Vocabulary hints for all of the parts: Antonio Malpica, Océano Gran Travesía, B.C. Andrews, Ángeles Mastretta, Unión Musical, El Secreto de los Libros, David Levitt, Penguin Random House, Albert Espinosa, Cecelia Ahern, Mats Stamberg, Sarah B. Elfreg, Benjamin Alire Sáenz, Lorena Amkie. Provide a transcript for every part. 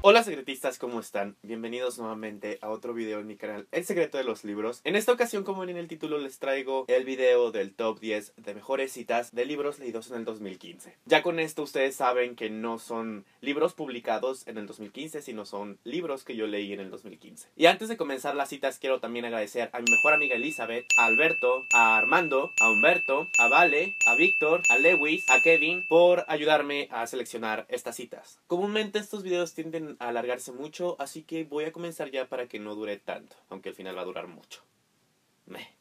Hola secretistas, ¿cómo están? Bienvenidos nuevamente a otro video en mi canal El Secreto de los Libros. En esta ocasión, como ven en el título, les traigo el video del top 10 de mejores citas de libros leídos en el 2015. Ya con esto ustedes saben que no son libros publicados en el 2015, sino son libros que yo leí en el 2015. Y antes de comenzar las citas, quiero también agradecer a mi mejor amiga Elizabeth, a Alberto, a Armando, a Humberto, a Vale, a Víctor, a Lewis, a Kevin, por ayudarme a seleccionar estas citas. Comúnmente estos videos tienden a alargarse mucho, así que voy a comenzar ya para que no dure tanto, aunque al final va a durar mucho.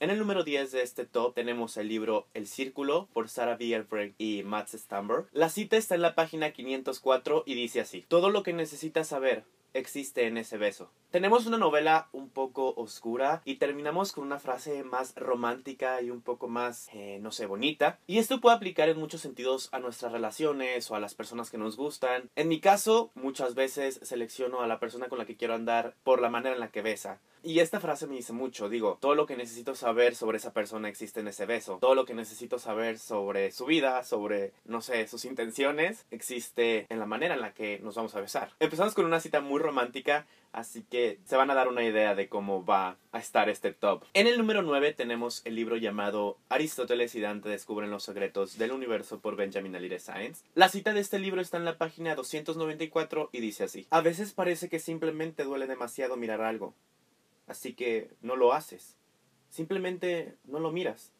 En el número 10 de este top tenemos el libro El Círculo por Sarah B. Elfreg y Mats Stamberg. La cita está en la página 504 y dice así: todo lo que necesitas saber existe en ese beso. Tenemos una novela un poco oscura y terminamos con una frase más romántica y un poco más, no sé, bonita. Y esto puede aplicar en muchos sentidos a nuestras relaciones o a las personas que nos gustan. En mi caso, muchas veces selecciono a la persona con la que quiero andar por la manera en la que besa. Y esta frase me dice mucho, digo, todo lo que necesito saber sobre esa persona existe en ese beso. Todo lo que necesito saber sobre su vida, sobre, no sé, sus intenciones, existe en la manera en la que nos vamos a besar. Empezamos con una cita muy romántica, así que se van a dar una idea de cómo va a estar este top. En el número 9 tenemos el libro llamado Aristóteles y Dante descubren los secretos del universo por Benjamin Alire Sáenz. La cita de este libro está en la página 294 y dice así: a veces parece que simplemente duele demasiado mirar algo, así que no lo haces. Simplemente no lo miras,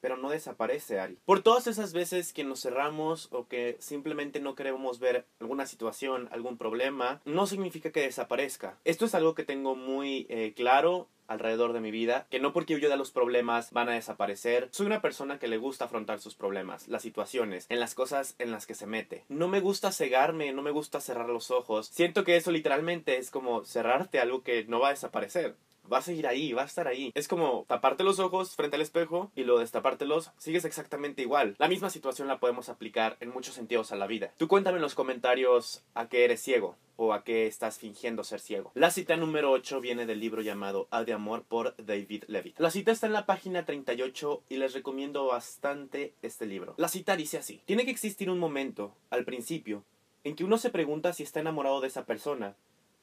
pero no desaparece, Ari. Por todas esas veces que nos cerramos o que simplemente no queremos ver alguna situación, algún problema, no significa que desaparezca. Esto es algo que tengo muy claro alrededor de mi vida, que no porque huyo de los problemas van a desaparecer. Soy una persona que le gusta afrontar sus problemas, las situaciones, en las cosas en las que se mete. No me gusta cegarme, no me gusta cerrar los ojos. Siento que eso literalmente es como cerrarte algo que no va a desaparecer. Va a seguir ahí, va a estar ahí. Es como taparte los ojos frente al espejo y luego destapártelos, sigues exactamente igual. La misma situación la podemos aplicar en muchos sentidos a la vida. Tú cuéntame en los comentarios a qué eres ciego o a qué estás fingiendo ser ciego. La cita número 8 viene del libro llamado A de Amor por David Levitt. La cita está en la página 38 y les recomiendo bastante este libro. La cita dice así: tiene que existir un momento, al principio, en que uno se pregunta si está enamorado de esa persona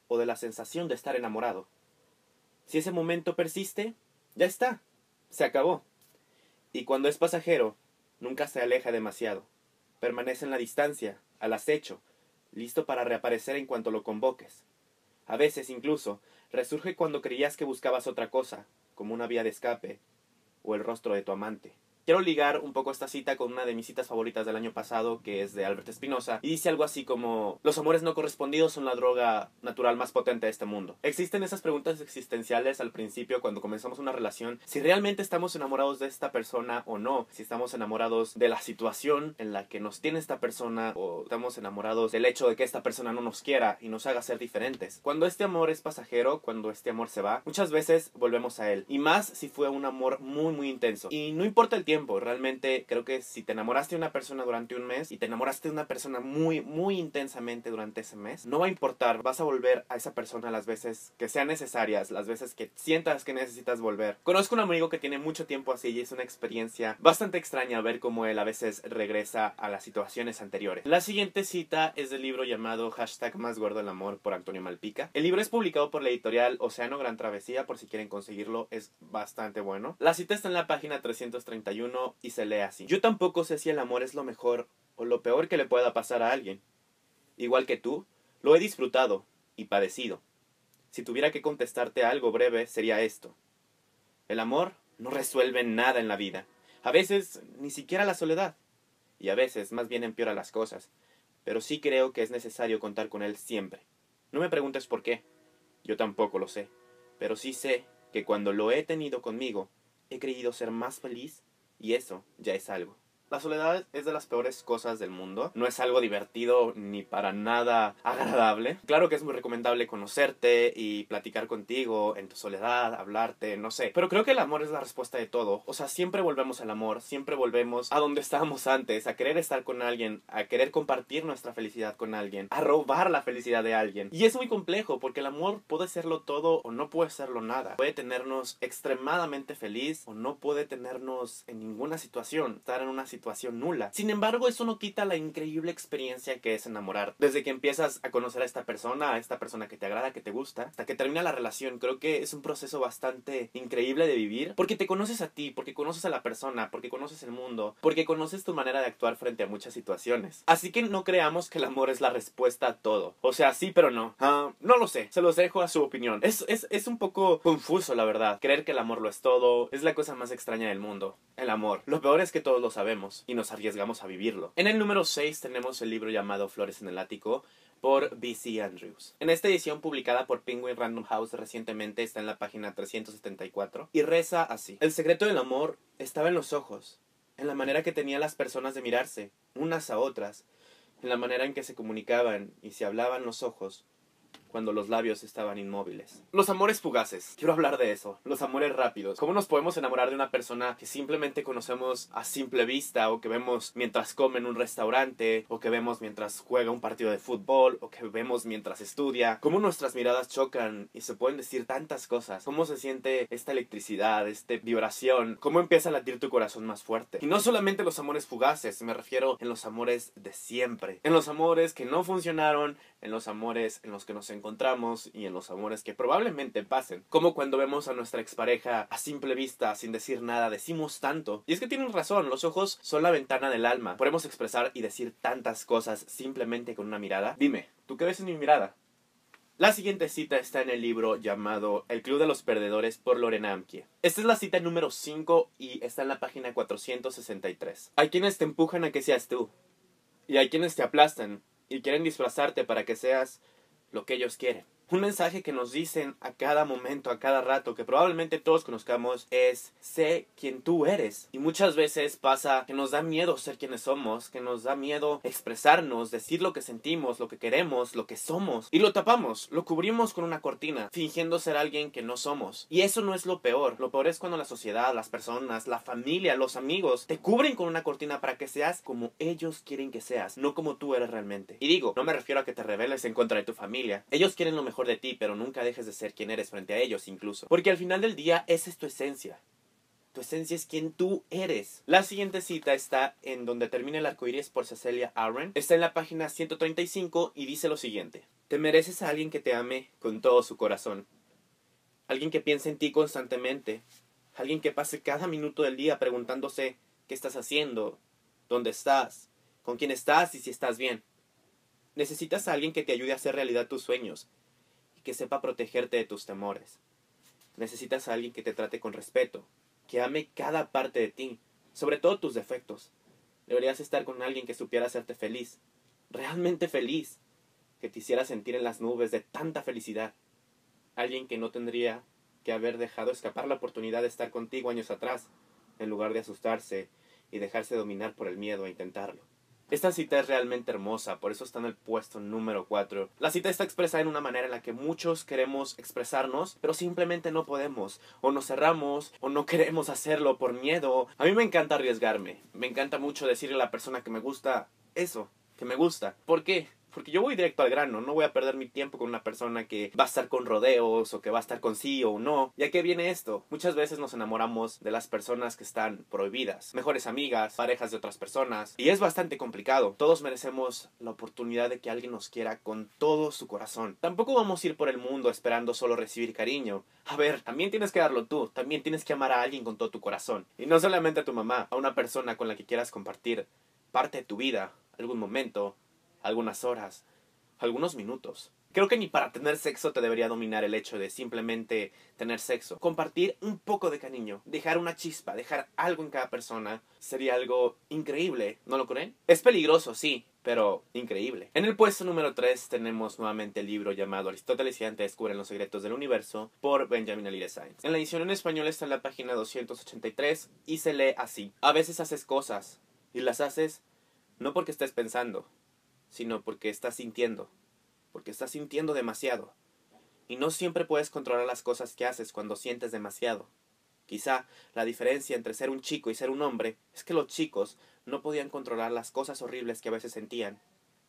o de la sensación de estar enamorado. Si ese momento persiste, ya está, se acabó. Y cuando es pasajero, nunca se aleja demasiado. Permanece en la distancia, al acecho, listo para reaparecer en cuanto lo convoques. A veces, incluso, resurge cuando creías que buscabas otra cosa, como una vía de escape o el rostro de tu amante. Quiero ligar un poco esta cita con una de mis citas favoritas del año pasado, que es de Albert Espinosa, y dice algo así como: los amores no correspondidos son la droga natural más potente de este mundo. Existen esas preguntas existenciales al principio cuando comenzamos una relación, si realmente estamos enamorados de esta persona o no, si estamos enamorados de la situación en la que nos tiene esta persona o estamos enamorados del hecho de que esta persona no nos quiera y nos haga ser diferentes. Cuando este amor es pasajero, cuando este amor se va, muchas veces volvemos a él, y más si fue un amor muy intenso. Y no importa el tiempo. Realmente creo que si te enamoraste de una persona durante un mes y te enamoraste de una persona muy intensamente durante ese mes, no va a importar, vas a volver a esa persona las veces que sean necesarias, las veces que sientas que necesitas volver. Conozco un amigo que tiene mucho tiempo así y es una experiencia bastante extraña ver cómo él a veces regresa a las situaciones anteriores. La siguiente cita es del libro llamado #MásGuardoElAmor por Antonio Malpica. El libro es publicado por la editorial Océano Gran Travesía, por si quieren conseguirlo, es bastante bueno. La cita está en la página 331 y se lee así: yo tampoco sé si el amor es lo mejor o lo peor que le pueda pasar a alguien. Igual que tú, lo he disfrutado y padecido. Si tuviera que contestarte algo breve, sería esto: el amor no resuelve nada en la vida. A veces, ni siquiera la soledad. Y a veces, más bien empeora las cosas. Pero sí creo que es necesario contar con él siempre. No me preguntes por qué. Yo tampoco lo sé. Pero sí sé que cuando lo he tenido conmigo, he creído ser más feliz. Y eso ya es algo. La soledad es de las peores cosas del mundo. No es algo divertido ni para nada agradable. Claro que es muy recomendable conocerte y platicar contigo en tu soledad, hablarte, no sé. Pero creo que el amor es la respuesta de todo. O sea, siempre volvemos al amor, siempre volvemos a donde estábamos antes, a querer estar con alguien, a querer compartir nuestra felicidad con alguien, a robar la felicidad de alguien. Y es muy complejo porque el amor puede serlo todo o no puede serlo nada. Puede tenernos extremadamente feliz o no puede tenernos en ninguna situación. Estar en una situación situación nula. Sin embargo, eso no quita la increíble experiencia que es enamorar. Desde que empiezas a conocer a esta persona que te agrada, que te gusta, hasta que termina la relación, creo que es un proceso bastante increíble de vivir, porque te conoces a ti, porque conoces a la persona, porque conoces el mundo, porque conoces tu manera de actuar frente a muchas situaciones. Así que no creamos que el amor es la respuesta a todo. O sea, sí, pero no. No lo sé, se los dejo a su opinión. Es un poco confuso, la verdad. Creer que el amor lo es todo es la cosa más extraña del mundo. El amor. Lo peor es que todos lo sabemos y nos arriesgamos a vivirlo. En el número 6 tenemos el libro llamado Flores en el Ático, por B.C. Andrews. En esta edición publicada por Penguin Random House recientemente, está en la página 374 y reza así: el secreto del amor estaba en los ojos, en la manera que tenían las personas de mirarse unas a otras, en la manera en que se comunicaban y se hablaban los ojos cuando los labios estaban inmóviles. Los amores fugaces. Quiero hablar de eso. Los amores rápidos. ¿Cómo nos podemos enamorar de una persona que simplemente conocemos a simple vista, o que vemos mientras come en un restaurante, o que vemos mientras juega un partido de fútbol, o que vemos mientras estudia? ¿Cómo nuestras miradas chocan y se pueden decir tantas cosas? ¿Cómo se siente esta electricidad, esta vibración? ¿Cómo empieza a latir tu corazón más fuerte? Y no solamente los amores fugaces, me refiero en los amores de siempre. En los amores que no funcionaron, en los amores en los que nos encontramos y en los amores que probablemente pasen. Como cuando vemos a nuestra expareja a simple vista, sin decir nada, decimos tanto. Y es que tienen razón, los ojos son la ventana del alma. Podemos expresar y decir tantas cosas simplemente con una mirada. Dime, ¿tú qué ves en mi mirada? La siguiente cita está en el libro llamado El Club de los Perdedores, por Lorena Amkie. Esta es la cita número 5 y está en la página 463. Hay quienes te empujan a que seas tú, y hay quienes te aplastan y quieren disfrazarte para que seas lo que ellos quieren. Un mensaje que nos dicen a cada momento, a cada rato, que probablemente todos conozcamos, es: sé quién tú eres. Y muchas veces pasa que nos da miedo ser quienes somos, que nos da miedo expresarnos, decir lo que sentimos, lo que queremos, lo que somos. Y lo tapamos, lo cubrimos con una cortina, fingiendo ser alguien que no somos. Y eso no es lo peor. Lo peor es cuando la sociedad, las personas, la familia, los amigos te cubren con una cortina para que seas como ellos quieren que seas, no como tú eres realmente. Y digo, no me refiero a que te rebeles en contra de tu familia. Ellos quieren lo mejor de ti, pero nunca dejes de ser quien eres frente a ellos incluso, porque al final del día esa es tu esencia. Tu esencia es quien tú eres. La siguiente cita está en Donde termina el arcoíris, por Cecelia Ahern. Está en la página 135 y dice lo siguiente: te mereces a alguien que te ame con todo su corazón, alguien que piense en ti constantemente, alguien que pase cada minuto del día preguntándose qué estás haciendo, dónde estás, con quién estás y si estás bien. Necesitas a alguien que te ayude a hacer realidad tus sueños, que sepa protegerte de tus temores. Necesitas a alguien que te trate con respeto, que ame cada parte de ti, sobre todo tus defectos. Deberías estar con alguien que supiera hacerte feliz, realmente feliz, que te hiciera sentir en las nubes de tanta felicidad. Alguien que no tendría que haber dejado escapar la oportunidad de estar contigo años atrás, en lugar de asustarse y dejarse dominar por el miedo a intentarlo. Esta cita es realmente hermosa, por eso está en el puesto número 4. La cita está expresada en una manera en la que muchos queremos expresarnos, pero simplemente no podemos, o nos cerramos, o no queremos hacerlo por miedo. A mí me encanta arriesgarme, me encanta mucho decirle a la persona que me gusta eso, que me gusta. ¿Por qué? Porque yo voy directo al grano, no voy a perder mi tiempo con una persona que va a estar con rodeos, o que va a estar con sí o no. ¿Y a qué viene esto? Muchas veces nos enamoramos de las personas que están prohibidas, mejores amigas, parejas de otras personas, y es bastante complicado. Todos merecemos la oportunidad de que alguien nos quiera con todo su corazón. Tampoco vamos a ir por el mundo esperando solo recibir cariño. A ver, también tienes que darlo tú, también tienes que amar a alguien con todo tu corazón. Y no solamente a tu mamá, a una persona con la que quieras compartir parte de tu vida, algún momento, algunas horas, algunos minutos. Creo que ni para tener sexo te debería dominar el hecho de simplemente tener sexo. Compartir un poco de cariño, dejar una chispa, dejar algo en cada persona, sería algo increíble, ¿no lo creen? Es peligroso, sí, pero increíble. En el puesto número 3 tenemos nuevamente el libro llamado Aristóteles y Dante descubren los secretos del universo, por Benjamin Alire Sáenz. En la edición en español está en la página 283 y se lee así: a veces haces cosas y las haces no porque estés pensando, sino porque estás sintiendo demasiado. Y no siempre puedes controlar las cosas que haces cuando sientes demasiado. Quizá la diferencia entre ser un chico y ser un hombre es que los chicos no podían controlar las cosas horribles que a veces sentían,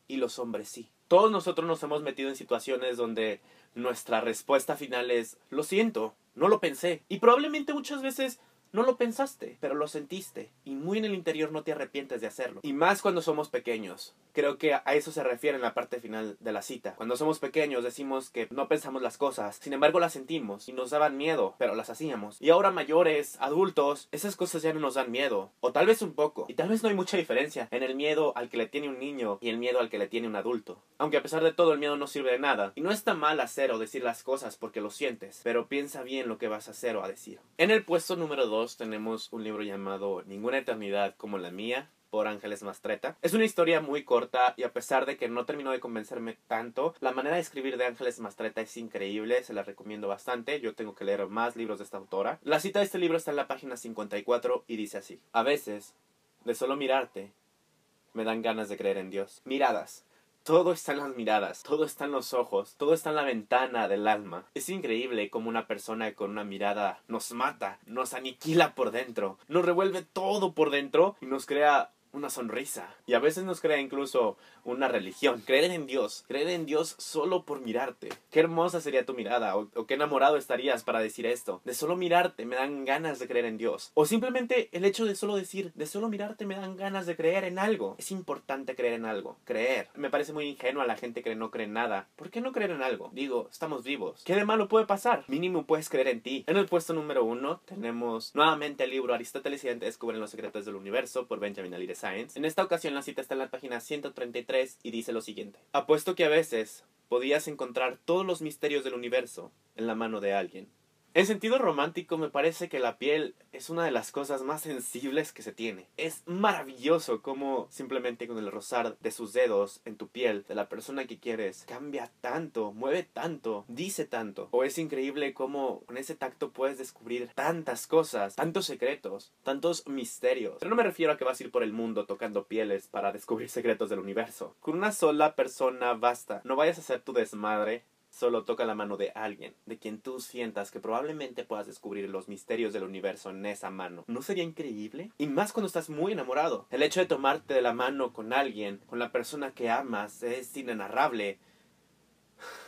y los hombres sí. Todos nosotros nos hemos metido en situaciones donde nuestra respuesta final es: lo siento, no lo pensé. Y probablemente muchas veces No lo pensaste, pero lo sentiste, y muy en el interior no te arrepientes de hacerlo. Y más cuando somos pequeños. Creo que a eso se refiere en la parte final de la cita. Cuando somos pequeños decimos que no pensamos las cosas, sin embargo las sentimos y nos daban miedo, pero las hacíamos. Y ahora mayores, adultos, esas cosas ya no nos dan miedo, o tal vez un poco. Y tal vez no hay mucha diferencia en el miedo al que le tiene un niño y el miedo al que le tiene un adulto. Aunque a pesar de todo el miedo no sirve de nada. Y no está mal hacer o decir las cosas porque lo sientes, pero piensa bien lo que vas a hacer o a decir. En el puesto número 2 tenemos un libro llamado Ninguna eternidad como la mía, por Ángeles Mastretta. Es una historia muy corta y a pesar de que no terminó de convencerme tanto, la manera de escribir de Ángeles Mastretta es increíble, se la recomiendo bastante. Yo tengo que leer más libros de esta autora. La cita de este libro está en la página 54 y dice así: a veces, de solo mirarte, me dan ganas de creer en Dios. Miradas. Todo está en las miradas, todo está en los ojos, todo está en la ventana del alma. Es increíble cómo una persona con una mirada nos mata, nos aniquila por dentro, nos revuelve todo por dentro y nos crea una sonrisa. Y a veces nos crea incluso una religión. Creer en Dios solo por mirarte. Qué hermosa sería tu mirada, o qué enamorado estarías para decir esto. De solo mirarte me dan ganas de creer en Dios. O simplemente el hecho de solo decir, de solo mirarte me dan ganas de creer en algo. Es importante creer en algo. Creer. Me parece muy ingenua la gente que no cree en nada. ¿Por qué no creer en algo? Digo, estamos vivos. ¿Qué de malo puede pasar? Mínimo puedes creer en ti. En el puesto número 1 tenemos nuevamente el libro Aristóteles y Dante descubren los secretos del universo, por Benjamin Alire Sáenz. En esta ocasión la cita está en la página 133 y dice lo siguiente: apuesto que a veces podías encontrar todos los misterios del universo en la mano de alguien. En sentido romántico, me parece que la piel es una de las cosas más sensibles que se tiene. Es maravilloso cómo simplemente con el rozar de sus dedos en tu piel de la persona que quieres cambia tanto, mueve tanto, dice tanto. O es increíble cómo con ese tacto puedes descubrir tantas cosas, tantos secretos, tantos misterios. Pero no me refiero a que vas a ir por el mundo tocando pieles para descubrir secretos del universo. Con una sola persona basta. No vayas a hacer tu desmadre. Solo toca la mano de alguien, de quien tú sientas que probablemente puedas descubrir los misterios del universo en esa mano. ¿No sería increíble? Y más cuando estás muy enamorado. El hecho de tomarte de la mano con alguien, con la persona que amas, es inenarrable.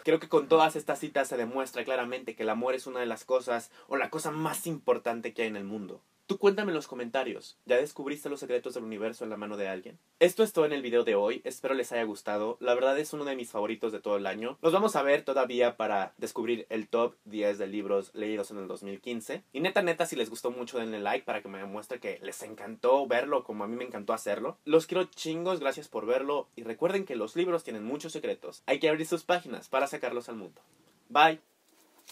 Creo que con todas estas citas se demuestra claramente que el amor es una de las cosas, o la cosa más importante que hay en el mundo. Tú cuéntame en los comentarios, ¿ya descubriste los secretos del universo en la mano de alguien? Esto es todo en el video de hoy, espero les haya gustado, la verdad es uno de mis favoritos de todo el año. Nos vamos a ver todavía para descubrir el top 10 de libros leídos en el 2015. Y neta, si les gustó mucho denle like para que me demuestre que les encantó verlo como a mí me encantó hacerlo. Los quiero chingos, gracias por verlo y recuerden que los libros tienen muchos secretos. Hay que abrir sus páginas para sacarlos al mundo. Bye.